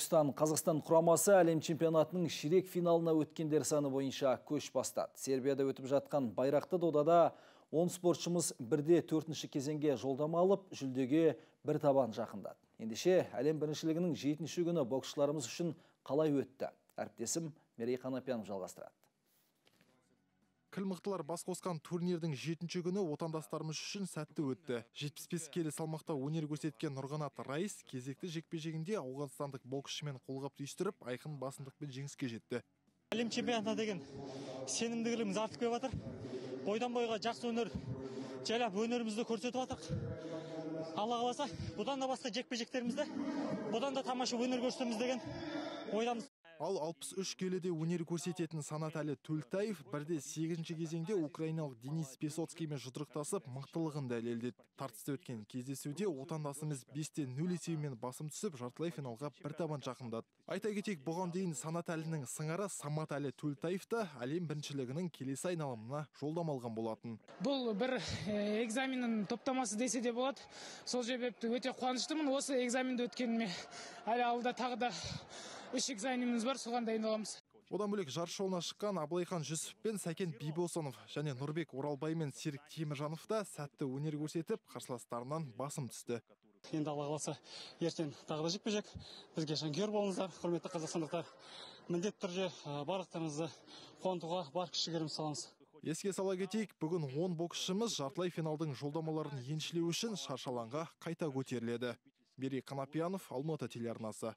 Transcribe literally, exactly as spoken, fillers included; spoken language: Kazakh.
бокстан Қазақстан құрамасы әлем чемпионатының ширек финалына өткендер саны бойынша көш бастады. Сербияда өтіп жатқан байрақты додада он спортшымыз бірде төртінші кезеңге жолдама алып, жүлдеге бір табан жақындады. Ендеше әлем біріншілігінің жетінші күні боксшыларымыз үшін қалай өтті? Әріптесім Мерей Қанапиянов жалғастырады. Кіл мықтылар бас қосқан турнирдің жетінші күні отандастарымыз үшін сәтті өтті. жетпіс бес келі салмақта өнер көрсеткен Нұрғанат Раис кезекті жекпе-жегінде ауғанстандық боксшымен қолғап түйістіріп, айқын басымдықпен жеңіске жетті. Әлем чемпионатына деген сенімділігіміз артып келе жатыр. Бойдан бойға жақсы өнер жайлап өнерімізді көрсетіп жатырық. Алла қаласа, бұдан да басқа жекпе-жектерімізді, бұдан да тамаша өнер көрсетеміз деген ойдамыз. Ал алпыс үш келіде өнер көрсететін Саматәлі Төлтаев бірде сегізінші кезеңде украиналық Денис Песоцкиймен жұдырықтасып, мықтылығын дәлелдеді. Тартысты өткен кездесуде отандасымыз бесте нөл есебімен басым түсіп, жартылай финалға бір табан жақындады. Айта кетейік, бұған дейін Саматәлінің сыңары Саматәлі Төлтаев та әлем біріншілігінің келесі айналымына жолдама алған болатын. Бұл бір экзаменнің топтамасы десе де болады. Сол себепті өте қуаныштымын. Осы экзаменді өткеніме әлі алда тағы да үш экзаменіміз бар, соған дайындаламыз. Одан бөлек жаршы жолына шыққан Абылайхан Жүсіп пен Сәкен Бибосынов және Нұрбек Оралбай мен Серік Теміржанов та сәтті өнер көрсетіп, қарсыластарынан басым түсті. Енді Алла қаласа, ертең тағы да жекпе-жек. Бізге жанкүйер болыңыздар, құрметті қазақстандықтар. Міндетті түрде барлықтарыңызды қуантуға бар күш-жігерімізді саламыз. Еске сала кетейік, бүгін он боксшымыз жартылай финалдың жолдамаларын еншілеу үшін шаршы алаңға қайта көтеріледі. Мерей Қанапиянов, Алматы телеарнасы.